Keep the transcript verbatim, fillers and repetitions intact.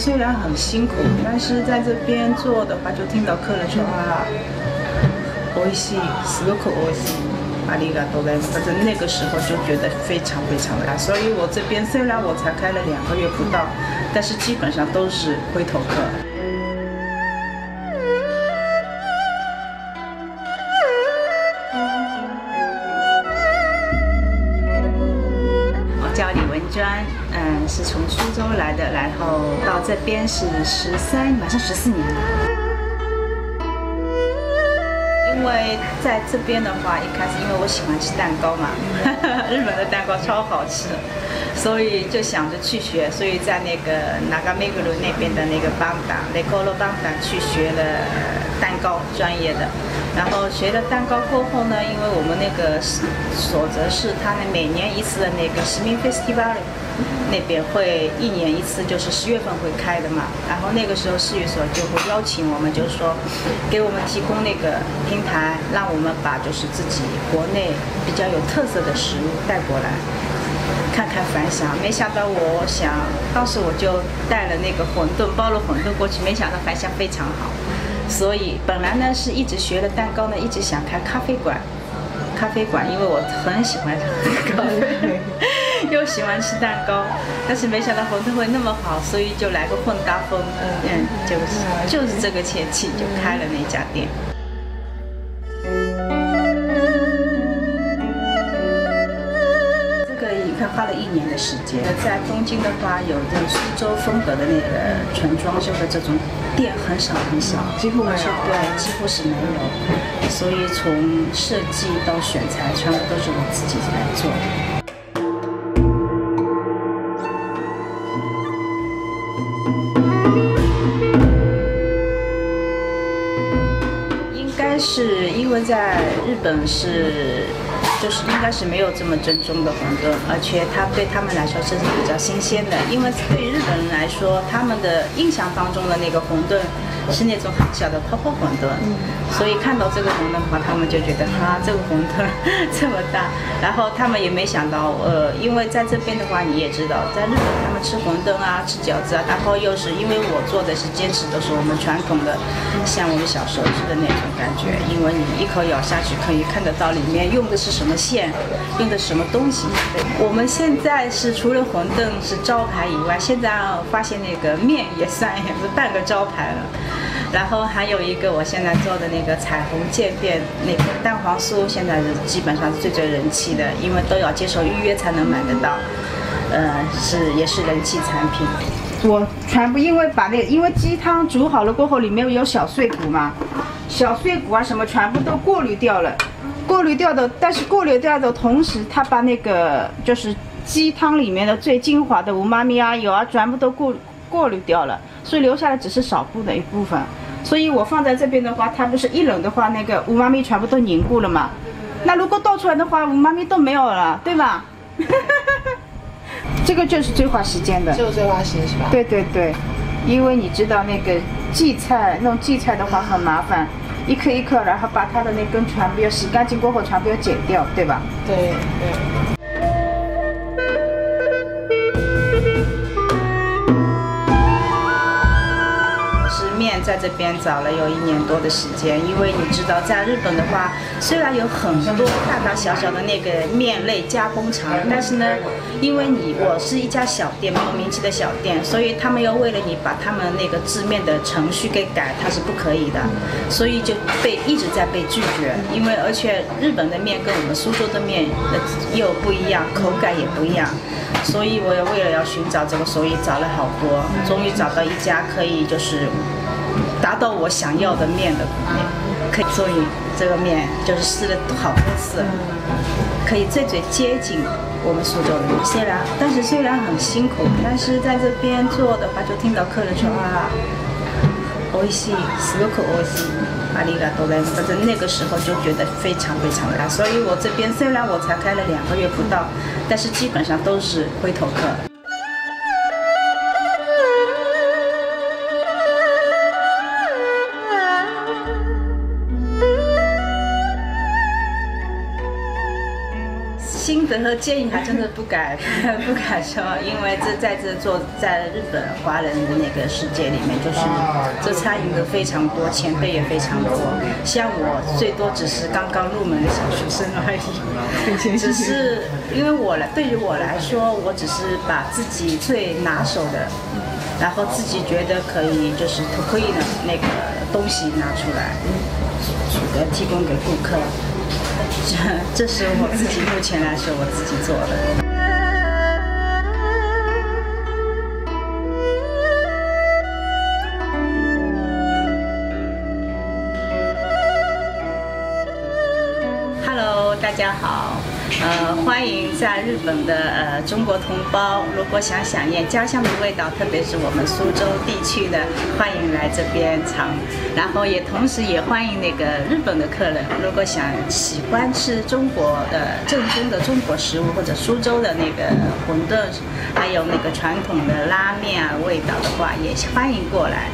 虽然很辛苦，但是在这边做的话，就听到客人说啊，美味しい，すごく美味しい。 阿里嘎多嘞，反正那个时候就觉得非常非常的大，所以我这边虽然我才开了两个月不到，但是基本上都是回头客。我叫李文娟，嗯，是从苏州来的，然后到这边是十三，马上十四年了。 因为在这边的话，一开始因为我喜欢吃蛋糕嘛，日本的蛋糕超好吃，所以就想着去学，所以在那个那个美国路那边的那个邦达雷科罗邦达去学了蛋糕专业的。然后学了蛋糕过后呢，因为我们那个所则是他们每年一次的那个市民 festival 那边会一年一次，就是十月份会开的嘛。然后那个时候市役所就会邀请我们，就是说给我们提供那个平台。 让我们把就是自己国内比较有特色的食物带过来，看看反响。没想到，我想当时我就带了那个馄饨，包了馄饨过去，没想到反响非常好。所以本来呢是一直学了蛋糕呢，一直想开咖啡馆，咖啡馆，因为我很喜欢咖啡，又喜欢吃蛋糕，但是没想到馄饨会那么好，所以就来个混搭风，嗯，就是就是这个前期就开了那家店。 花了一年的时间，在东京的话，有这种苏州风格的那个纯装修的这种店很少很少，几乎没有，对，几乎是没有。所以从设计到选材，全部都是我自己来做的。 是因为在日本是，就是应该是没有这么正宗的馄饨，而且它对他们来说这是比较新鲜的。因为对于日本人来说，他们的印象当中的那个馄饨是那种很小的泡泡馄饨，嗯、所以看到这个馄饨的话，他们就觉得啊，这个馄饨这么大。然后他们也没想到，呃，因为在这边的话，你也知道，在日本他们吃馄饨啊，吃饺子啊，然后又是因为我做的是坚持的是我们传统的，像我们小时候吃的那种感觉。 因为你一口咬下去，可以看得到里面用的是什么馅，用的什么东西。我们现在是除了馄饨是招牌以外，现在发现那个面也算也是半个招牌了。然后还有一个我现在做的那个彩虹渐变那个蛋黄酥，现在是基本上最最人气的，因为都要接受预约才能买得到。呃，是也是人气产品。我全部因为把那个，因为鸡汤煮好了过后，里面有小碎骨嘛。 小碎骨啊，什么全部都过滤掉了，过滤掉的，但是过滤掉的同时，它把那个就是鸡汤里面的最精华的umami啊、油啊，全部都过过滤掉了，所以留下来只是少部的一部分。所以我放在这边的话，它不是一冷的话，那个umami全部都凝固了嘛？那如果倒出来的话umami都没有了，对吧？这个就是最花时间的，就是最花时间是吧？对对对，因为你知道那个荠菜弄荠菜的话很麻烦。 一颗一颗，然后把它的那根全部要洗干净过后，全部要剪掉，对吧？对对。对是面在这边找了有一年多的时间，因为你知道，在日本的话，虽然有很多大大小小的那个面类加工厂，但是呢，因为你我是一家小店，没有名气的小店，所以他们要为了你把他们那个制面的程序给改，它是不可以的，所以就被一直在被拒绝。因为而且日本的面跟我们苏州的面又不一样，口感也不一样，所以我也为了要寻找这个，所以找了好多，终于找到一家可以就是。 达到我想要的面的面，可以，所以这个面就是试了好多次，可以最最接近我们苏州的面。虽然，但是虽然很辛苦，但是在这边做的话，就听到客人说啊，美味しい，すごく美味しい，ありがとうございます。反正那个时候就觉得非常非常的大，所以我这边虽然我才开了两个月不到，但是基本上都是回头客。德和建议还真的不敢不敢说，因为这在这做在日本华人的那个世界里面，就是这参与的非常多，前辈也非常多。像我最多只是刚刚入门的小学生而已，只是因为我来对于我来说，我只是把自己最拿手的，然后自己觉得可以就是可以的那个东西拿出来，呃，提供给顾客。 这是我自己目前来说我自己做的。Hello， 大家好，呃，欢迎在日本的呃中国同胞，如果想想念家乡的味道，特别是我们苏州地区的，欢迎来这边尝。 然后也同时也欢迎那个日本的客人，如果想喜欢吃中国的正宗的中国食物，或者苏州的那个馄饨，还有那个传统的拉面啊味道的话，也欢迎过来。